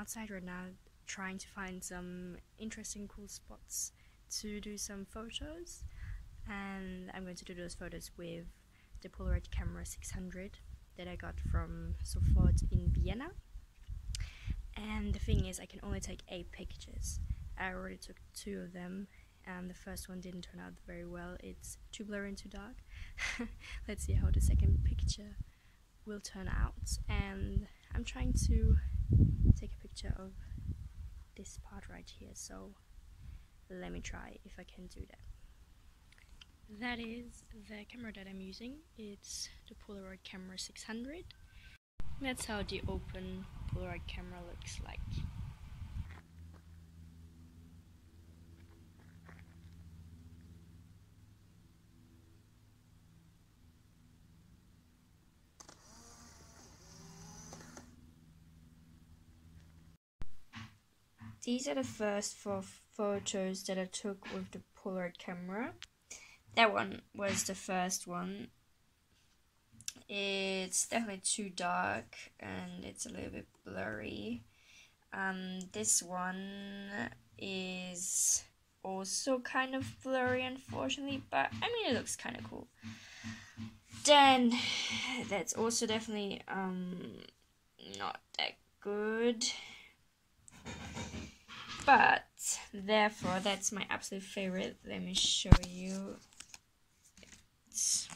outside right now, trying to find some interesting cool spots to do some photos, and I'm going to do those photos with the Polaroid camera 600 that I got from Sofort in Vienna. And the thing is, I can only take 8 pictures. I already took 2 of them, and the first one didn't turn out very well. It's too blurry and too dark. Let's see how the second picture will turn out. And I'm trying to take a picture of this part right here, so let me try if I can do that. That is the camera that I'm using. It's the Polaroid camera 600. That's how the open Polaroid camera looks like. These are the first 4 photos that I took with the Polaroid camera. That one was the first one. It's definitely too dark and it's a little bit blurry. This one is also kind of blurry, unfortunately, but I mean, it looks kind of cool. Then that's also definitely not that good. But therefore, that's my absolute favorite. Let me show you it.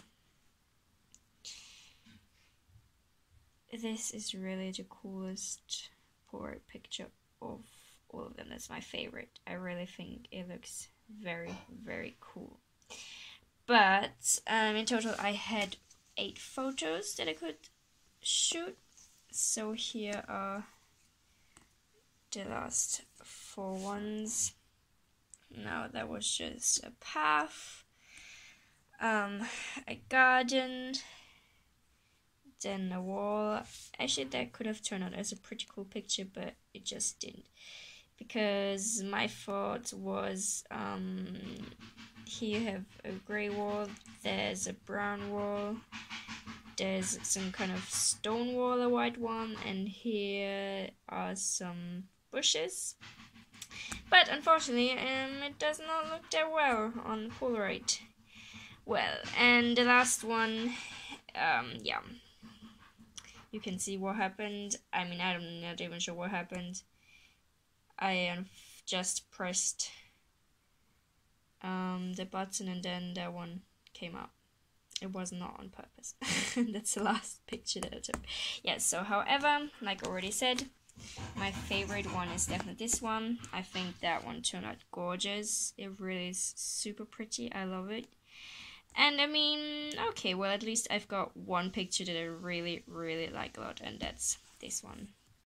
This is really the coolest Polaroid picture of all of them. That's my favorite. I really think it looks very, very cool. But in total, I had 8 photos that I could shoot. So here are the last 4 ones. Now that was just a path, a garden, then a wall. Actually, that could have turned out as a pretty cool picture, but it just didn't, because my thought was, here you have a grey wall, there's a brown wall, there's some kind of stone wall, a white one, and here are some bushes. But unfortunately, it does not look that well on Polaroid. Well, and the last one, yeah, you can see what happened. I mean, I'm not even sure what happened. I just pressed the button and then that one came up. It was not on purpose. That's the last picture that I took. Yeah, so however, like I already said, my favorite one is definitely this one. I think that one turned out gorgeous. It really is super pretty. I love it. And I mean, okay, well, at least I've got one picture that I really, really like a lot, and that's this one.